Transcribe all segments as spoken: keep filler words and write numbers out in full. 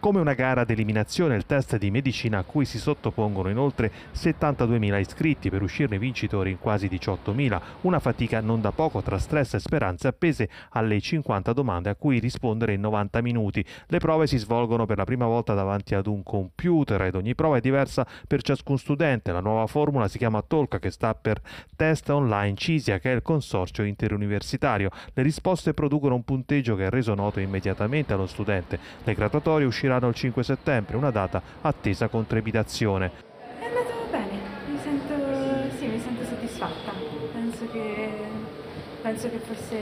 come una gara ad eliminazione, il test di medicina a cui si sottopongono inoltre settantaduemila iscritti per uscirne vincitori in quasi diciottomila, una fatica non da poco tra stress e speranze appese alle cinquanta domande a cui rispondere in novanta minuti. Le prove si svolgono per la prima volta davanti ad un computer ed ogni prova è diversa per ciascun studente. La nuova formula si chiama TOLC, che sta per Test Online CISIA, che è il consorzio interuniversitario. Le risposte producono un punteggio che è reso noto immediatamente allo studente. Le graduatorie usciranno il cinque settembre, una data attesa con trepidazione. È andato bene, mi sento, sì, mi sento soddisfatta. Penso che, penso che forse,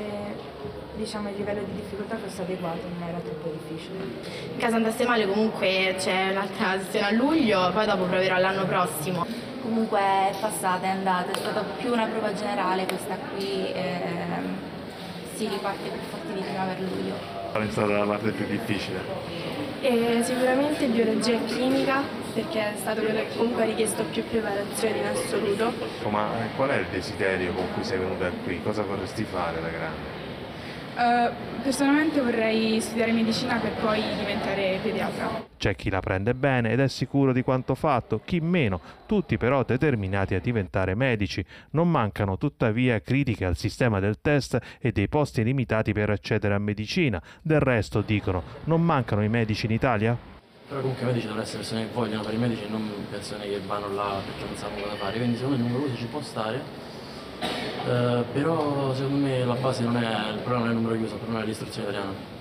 diciamo, il livello di difficoltà fosse adeguato, non era troppo difficile. In caso andasse male comunque c'è l'altra sessione a luglio, poi dopo proverò l'anno prossimo. Comunque è passata, è andata, è stata più una prova generale questa qui, eh, si riparte per forti di primavera-luglio. Qual è stata la parte più difficile? Eh, sicuramente biologia e chimica, perché è stato quello che comunque ha richiesto più preparazione in assoluto. Ma qual è il desiderio con cui sei venuta qui? Cosa vorresti fare da grande? Uh, personalmente vorrei studiare medicina per poi diventare pediatra. C'è chi la prende bene ed è sicuro di quanto fatto, chi meno, tutti però determinati a diventare medici. Non mancano tuttavia critiche al sistema del test e dei posti limitati per accedere a medicina. Del resto, dicono, non mancano i medici in Italia? Però comunque i medici dovrebbero essere persone che vogliono fare i medici e non persone che vanno là perché non sanno cosa fare, quindi secondo me il numero chiuso ci può stare. Eh, però secondo me la base non è, il problema non è il numero chiuso, il problema è l'istruzione italiana.